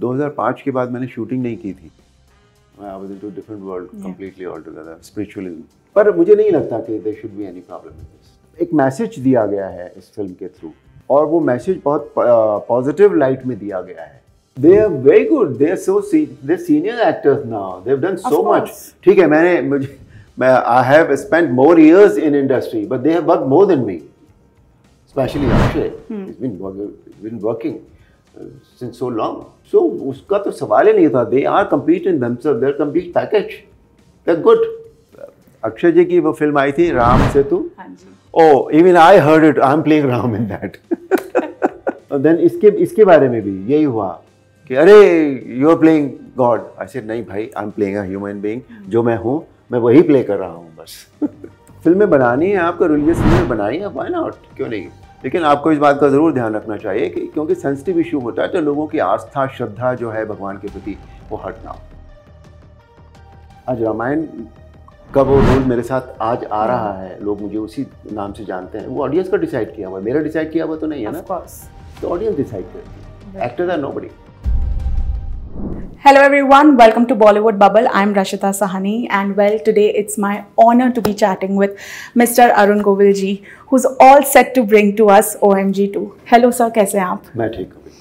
2005 के बाद मैंने शूटिंग नहीं की थी। I was into a different world completely altogether, spiritualism. पर मुझे नहीं लगता कि there should be any problem with this. एक मैसेज दिया गया है इस फिल्म के थ्रू और वो मैसेज बहुत पॉजिटिव लाइट में दिया गया है। They are very good. They are so they're senior actors now. They've done so much. ठीक है, मैं I have spent more years in industry, but they have worked more than me. Especially Akshay, he's been working since so long. So उसका तो सवाल ही नहीं था. They are complete in themselves. They're complete package. They're good. Akshay जी की वो film आई थी राम सेतु। Oh, even I heard it. I'm playing Ram in that. And then इसके बारे में भी यही हुआ कि अरे you are playing God. I said नहीं भाई, I'm playing a human being. जो मैं हूँ, मैं वही play कर रहा हूँ बस। फिल्में बनानी है, आपका रिलीजियस फिल्में बनाई है, why not? क्यों नहीं? लेकिन आपको इस बात का ज़रूर ध्यान रखना चाहिए कि क्योंकि सेंसिटिव इशू होता है तो लोगों की आस्था श्रद्धा जो है भगवान के प्रति वो हट ना हो। आज रामायण का वो रोल मेरे साथ आज आ रहा है, लोग मुझे उसी नाम से जानते हैं, वो ऑडियंस का डिसाइड किया हुआ है, मेरा डिसाइड किया हुआ तो नहीं है ना, तो ऑडियंस डिसाइड करती है, actors are nobody. Hello everyone, welcome to Bollywood Bubble. I'm Rashita Sahni and well today it's my honor to be chatting with Mr. Arun Govil ji who's all set to bring to us OMG 2. Hello sir, kaise hain aap? Main theek hu.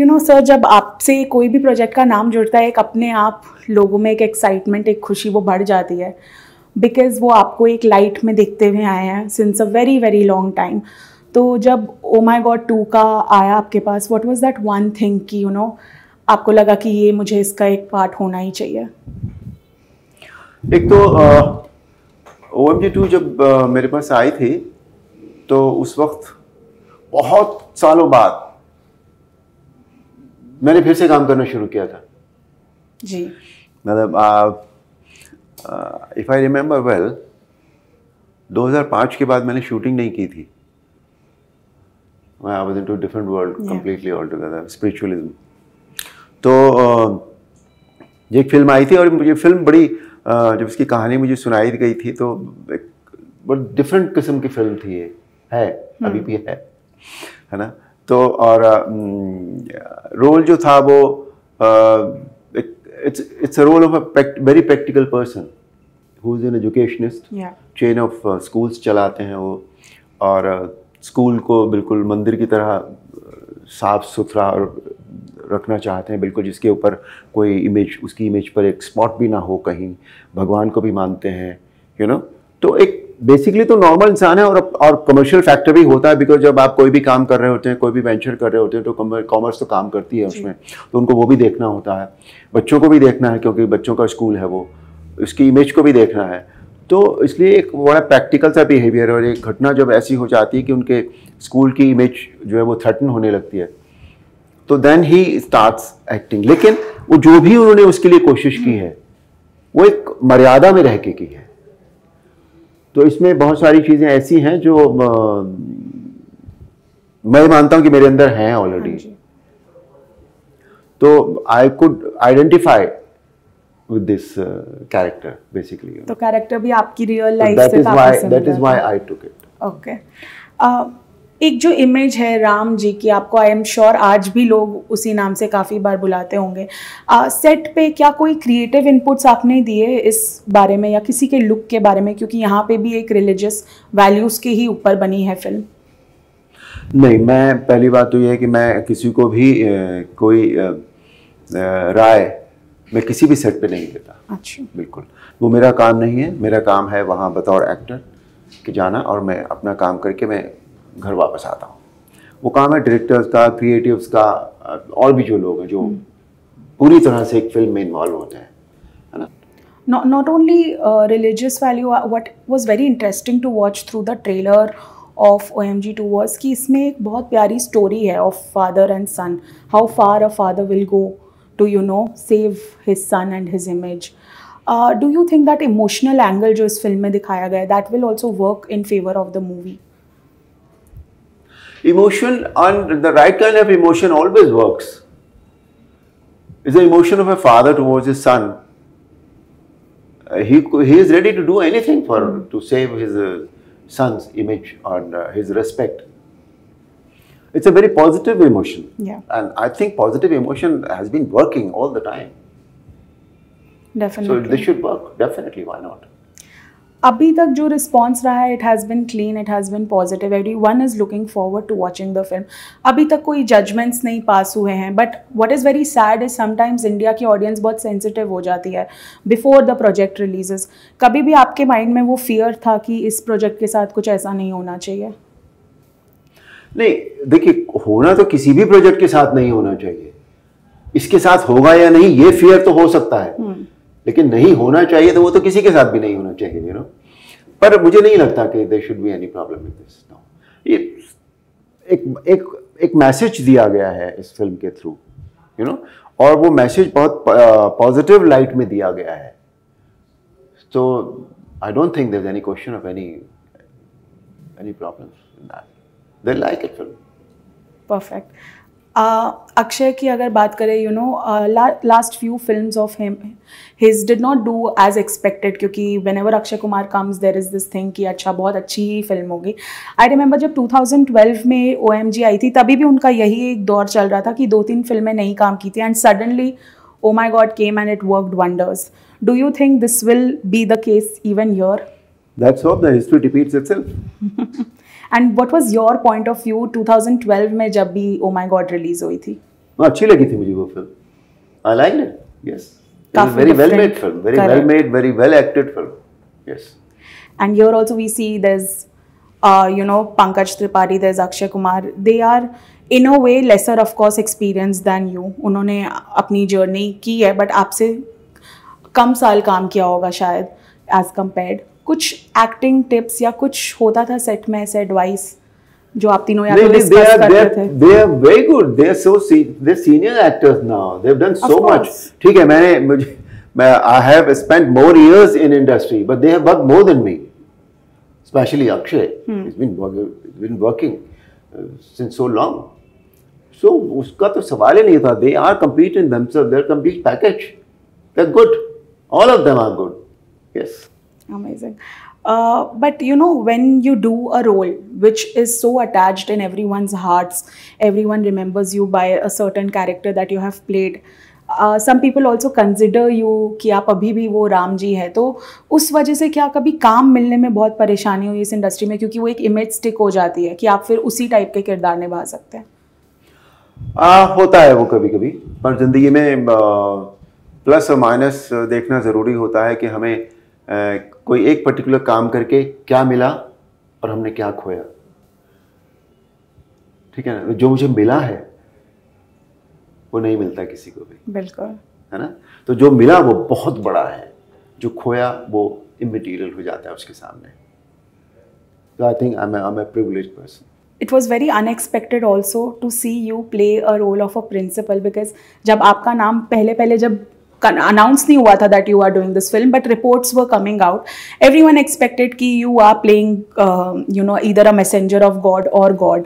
You know sir, जब आपसे कोई भी project का नाम जुड़ता है एक अपने आप लोगों में एक एक्साइटमेंट एक खुशी वो बढ़ जाती है बिकॉज वो आपको एक लाइट में देखते हुए आए हैं since a very very long time. तो जब ओ माई गॉड 2 का आया आपके पास, what was that one thing कि यू नो आपको लगा कि ये मुझे इसका एक पार्ट होना ही चाहिए? एक तो OMG 2 जब मेरे पास आई थी तो उस वक्त बहुत सालों बाद मैंने फिर से काम करना शुरू किया था जी, मतलब इफ आई रिमेम्बर वेल 2005 के बाद मैंने शूटिंग नहीं की थी। I was into different world completely all together, spiritualism. तो ये एक फिल्म आई थी और मुझे फिल्म बड़ी, जब इसकी कहानी मुझे सुनाई गई थी तो एक बड़ी डिफरेंट किस्म की फिल्म थी, ये है अभी भी है ना। तो और रोल जो था वो it's a role of a very practical person who is an educationist, chain of schools चलाते हैं वो और स्कूल को बिल्कुल मंदिर की तरह साफ सुथरा और रखना चाहते हैं, बिल्कुल जिसके ऊपर कोई इमेज, उसकी इमेज पर एक स्पॉट भी ना हो कहीं, भगवान को भी मानते हैं यू नो। तो एक बेसिकली तो नॉर्मल इंसान है और कमर्शियल फैक्टर भी होता है बिकॉज जब आप कोई भी काम कर रहे होते हैं, कोई भी वेंचर कर रहे होते हैं तो कॉमर्स तो काम करती है उसमें, तो उनको वो भी देखना होता है, बच्चों को भी देखना है क्योंकि बच्चों का स्कूल है वो, उसकी इमेज को भी देखना है। तो इसलिए एक बड़ा प्रैक्टिकल सा बिहेवियर और एक घटना जब ऐसी हो जाती है कि उनके स्कूल की इमेज जो है वो थ्रेटन होने लगती है तो देन ही स्टार्ट्स एक्टिंग। लेकिन वो जो भी उन्होंने उसके लिए कोशिश की है वो एक मर्यादा में रह के की है। तो इसमें बहुत सारी चीज़ें ऐसी हैं जो मैं मानता हूँ कि मेरे अंदर हैं ऑलरेडी, तो I could identify with this character basically. तो कैरेक्टर भी आपकी रियल लाइफ से that is why I took it. Okay, एक जो इमेज है राम जी की, आपको आई एम श्योर आज भी लोग उसी नाम से काफ़ी बार बुलाते होंगे, सेट पे क्या कोई क्रिएटिव इनपुट्स आपने दिए इस बारे में या किसी के लुक के बारे में, क्योंकि यहाँ पे भी एक रिलीजियस वैल्यूज़ के ही ऊपर बनी है फिल्म? नहीं, मैं पहली बात तो ये है कि मैं किसी को भी राय मैं किसी भी सेट पर नहीं देता। अच्छा, बिल्कुल वो मेरा काम नहीं है। मेरा काम है वहाँ बतौर एक्टर के जाना और मैं अपना काम करके मैं घर वापस आता हूँ। वो काम है डायरेक्टर्स का, क्रिएटिव्स का और भी जो लोग हैं जो पूरी तरह से एक फिल्म में इन्वॉल्व होते हैं, है ना। Not only religious value, what was very interesting to watch through the trailer of OMG 2 was कि इसमें एक बहुत प्यारी स्टोरी है of father and son, how far a father will go to you know save his son and his image. Do you think that emotional angle जो इस film में दिखाया गया है that will also work in favour of the movie? Emotion and the right kind of emotion always works. It's the emotion of a father towards his son. He is ready to do anything to save his son's image and his respect. It's a very positive emotion. Yeah. And I think positive emotion has been working all the time. Definitely. So this should work. Definitely. Why not? अभी तक जो response रहा है, it has been clean, it has been positive, everyone is looking forward to watching the film. अभी तक कोई judgements नहीं pass हुए हैं, but what is very sad is sometimes India की ऑडियंस बहुत सेंसिटिव हो जाती है बिफोर द प्रोजेक्ट रिलीजेस. कभी भी आपके माइंड में वो फियर था कि इस प्रोजेक्ट के साथ कुछ ऐसा नहीं होना चाहिए? नहीं, देखिए, होना तो किसी भी प्रोजेक्ट के साथ नहीं होना चाहिए. इसके साथ होगा या नहीं ये फियर तो हो सकता है, लेकिन नहीं होना चाहिए तो वो तो किसी के साथ भी नहीं होना चाहिए, यू नो. पर मुझे नहीं लगता कि there should be any problem with this. ये एक मैसेज दिया गया है इस फिल्म के थ्रू, यू नो, और वो मैसेज बहुत पॉजिटिव लाइट में दिया गया है. तो I don't think there is any question of any problems in that. They like it film. Perfect. Akshay की अगर बात करें, you know, last few films of him his did not do as expected, क्योंकि whenever Akshay Kumar comes there is this thing कि अच्छा बहुत अच्छी film होगी. आई रिमेंबर जब 2012 में OMG आई थी, तभी भी उनका यही एक दौर चल रहा था कि 2-3 फिल्में नहीं काम की थी, and suddenly oh my God came and it worked wonders. Do you think this will be the case even here? Let's hope the history repeats itself. And what was your point of view 2012 में जब भी Oh My God release हुई थी? अच्छी लगी थी मुझे वो film. I liked it. Yes. Very well made film. Very well made. Very well acted film. Yes. And here also we see there's, you know, Pankaj Tripathi, there's Akshay Kumar. They are in a way lesser, of course, experienced than you. उन्होंने अपनी journey की है, but आपसे कम साल काम किया होगा शायद as compared. कुछ एक्टिंग टिप्स या कुछ होता था सेट में ऐसे एडवाइस जो आप तीनों यार डिस्कस कर रहे थे? They are very good, they are so senior actors now, they have done so much. ठीक है, मैं I have spent more years in industry but they have work more than me, specially Akshay. It's been working since so long, so उसका तो सवाल ही नहीं था. They are complete in themselves, they are complete package, they are good, all of them are good. Yes. Amazing. But you know, when you do a role which is so attached in everyone's hearts, everyone remembers you by a certain character that you have played. Some people also consider you कि आप अभी भी वो राम जी हैं, तो उस वजह से क्या कभी काम मिलने में बहुत परेशानी हुई इस इंडस्ट्री में, क्योंकि वो एक इमेज स्टिक हो जाती है कि आप फिर उसी टाइप के किरदार निभा सकते हैं? होता है वो कभी कभी, पर जिंदगी में प्लस और माइनस देखना ज़रूरी होता है कि हमें कोई एक पर्टिकुलर काम करके क्या मिला और हमने क्या खोया. ठीक है ना, जो मुझे मिला है वो नहीं मिलता किसी को भी. बिल्कुल. है ना, तो जो मिला वो बहुत बड़ा है, जो खोया वो इमटेरियल हो जाता है उसके सामने. तो I think I am a privileged person. It was very unexpected also to see you play a role of a principal, because जब आपका नाम पहले जब अनाउंस नहीं हुआ था that you are doing this film, but reports were coming out, everyone expected कि you are playing, you know, either a messenger of God और गॉड.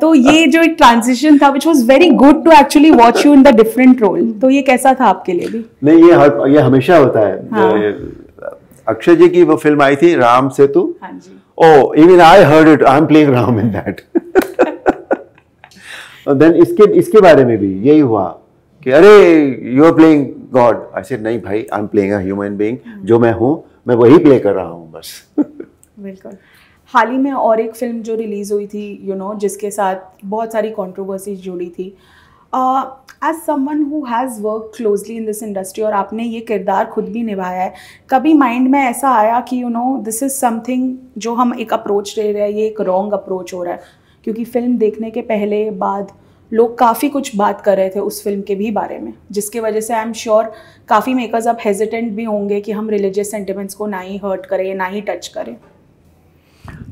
तो ये जो एक ट्रांजिशन था which was very good to actually watch you in the different role, तो ये कैसा था आपके लिए भी? नहीं, ये हमेशा होता है. हाँ. अक्षय जी की वो फिल्म आई थी राम सेतु. हाँ जी. Oh, even I heard it, I am playing Ram in that. Then इसके बारे में भी यही हुआ कि अरे you are playing God. I said नहीं भाई, I am playing a human being, जो मैं हूँ मैं वही प्ले कर रहा हूँ बस. बिल्कुल. हाल ही में और एक फिल्म जो रिलीज़ हुई थी, यू नो, जिसके साथ बहुत सारी कंट्रोवर्सीज जुड़ी थी, as someone who has work closely in this industry, और आपने ये किरदार खुद भी निभाया है, कभी माइंड में ऐसा आया कि you know this is something जो हम एक अप्रोच ले रहे हैं ये एक रॉन्ग अप्रोच हो रहा है, क्योंकि फिल्म देखने के पहले बाद लोग काफ़ी कुछ बात कर रहे थे उस फिल्म के भी बारे में, जिसके वजह से आई एम श्योर काफ़ी मेकर्स अब हेजिटेंट भी होंगे कि हम रिलीजियस सेंटिमेंट्स को ना ही हर्ट करें ना ही टच करें.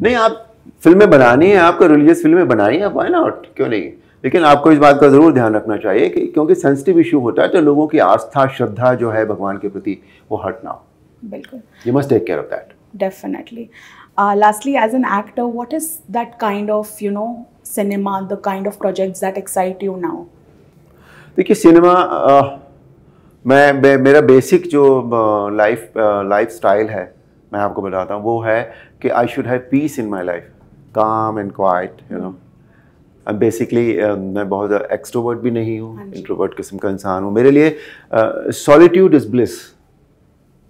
नहीं, आप फिल्में बनानी है, आपको रिलीजियस फिल्में बनानी है, व्हाई नॉट, क्यों नहीं, लेकिन आपको इस बात का ज़रूर ध्यान रखना चाहिए कि क्योंकि सेंसिटिव इशू होता है तो लोगों की आस्था श्रद्धा जो है भगवान के प्रति वो हर्ट ना हो. बिल्कुल. You must take care of that. Definitely. Lastly, as an actor, what is that kind of, you know, cinema, the kind of projects that excite you now? देखिए, सिनेमा मेरा बेसिक जो लाइफ स्टाइल है मैं आपको बताता हूँ, वो है कि I should have peace in my life, calm and quiet, you know. अब बेसिकली मैं बहुत एक्सट्रोवर्ट भी नहीं हूँ, इंट्रोवर्ट किस्म का इंसान हूँ। मेरे लिए solitude is bliss,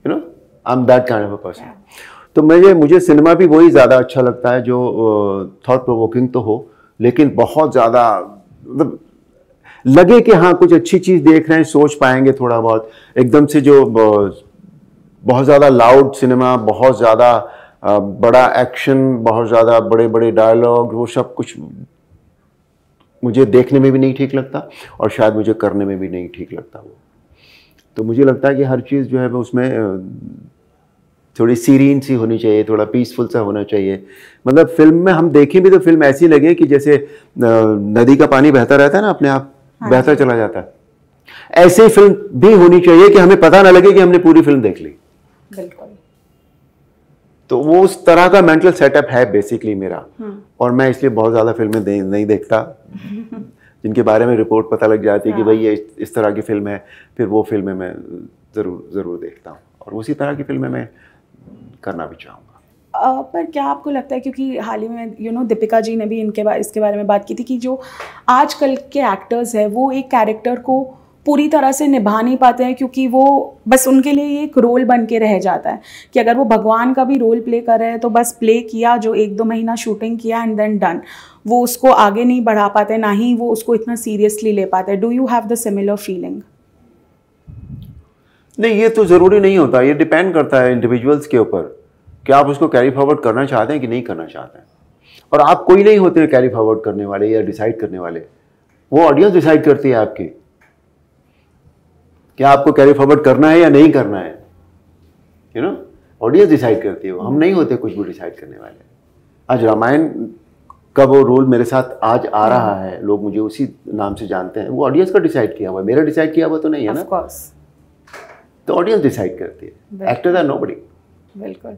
you know, I am that kind of a person. तो मुझे सिनेमा भी वही ज़्यादा अच्छा लगता है जो थॉट प्रोवोकिंग तो हो, लेकिन बहुत ज़्यादा मतलब लगे कि हाँ कुछ अच्छी चीज़ देख रहे हैं, सोच पाएंगे थोड़ा बहुत। एकदम से जो बहुत ज़्यादा लाउड सिनेमा, बहुत ज़्यादा बड़ा एक्शन, बहुत ज़्यादा बड़े बड़े डायलॉग, वो सब कुछ मुझे देखने में भी नहीं ठीक लगता और शायद मुझे करने में भी नहीं ठीक लगता वो। तो मुझे लगता है कि हर चीज़ जो है वो उसमें थोड़ी सीरीन सी होनी चाहिए, थोड़ा पीसफुल सा होना चाहिए। मतलब फिल्म में हम देखें भी तो फिल्म ऐसी लगे कि जैसे नदी का पानी बहता रहता है ना, अपने आप बहता चला जाता है, ऐसे ही फिल्म भी होनी चाहिए कि हमें पता ना लगे कि हमने पूरी फिल्म देख ली। बिल्कुल। तो वो उस तरह का मेंटल सेटअप है बेसिकली मेरा, और मैं इसलिए बहुत ज़्यादा फिल्में नहीं देखता जिनके बारे में रिपोर्ट पता लग जाती है कि भाई ये इस तरह की फिल्म है, फिर वो फिल्में मैं ज़रूर देखता हूँ और उसी तरह की फिल्में मैं करना भी चाहूँगा। पर क्या आपको लगता है, क्योंकि हाल ही में यू नो दीपिका जी ने भी इसके बारे में बात की थी कि जो आजकल के एक्टर्स हैं वो एक कैरेक्टर को पूरी तरह से निभा नहीं पाते हैं, क्योंकि वो बस उनके लिए ये एक रोल बन के रह जाता है कि अगर वो भगवान का भी रोल प्ले कर रहे हैं तो बस प्ले किया, जो 1-2 महीना शूटिंग किया एंड देन डन। वो उसको आगे नहीं बढ़ा पाते, ना ही वो उसको इतना सीरियसली ले पाते। Do you have the similar feeling? नहीं, ये तो ज़रूरी नहीं होता। ये डिपेंड करता है इंडिविजुअल्स के ऊपर कि आप उसको कैरी फॉरवर्ड करना चाहते हैं कि नहीं करना चाहते हैं। और आप कोई नहीं होते कैरी फॉरवर्ड करने वाले या डिसाइड करने वाले, वो ऑडियंस डिसाइड करती है आपकी कि आपको कैरी फॉरवर्ड करना है या नहीं करना है। यू नो, ऑडियंस डिसाइड करती है, हम नहीं होते कुछ भी डिसाइड करने वाले। आज रामायण का वो रोल मेरे साथ आज आ रहा है, लोग मुझे उसी नाम से जानते हैं, वो ऑडियंस का डिसाइड किया हुआ है, मेरा डिसाइड किया हुआ तो नहीं है ना। तो ऑडियंस डिसाइड करती है, एक्टर्स आर नोबडी। बिल्कुल।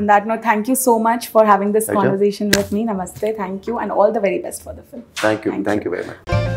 On that note, thank you so much for having this conversation with me. Namaste. Thank you and all the very best for the film. Thank you. Thank you very much.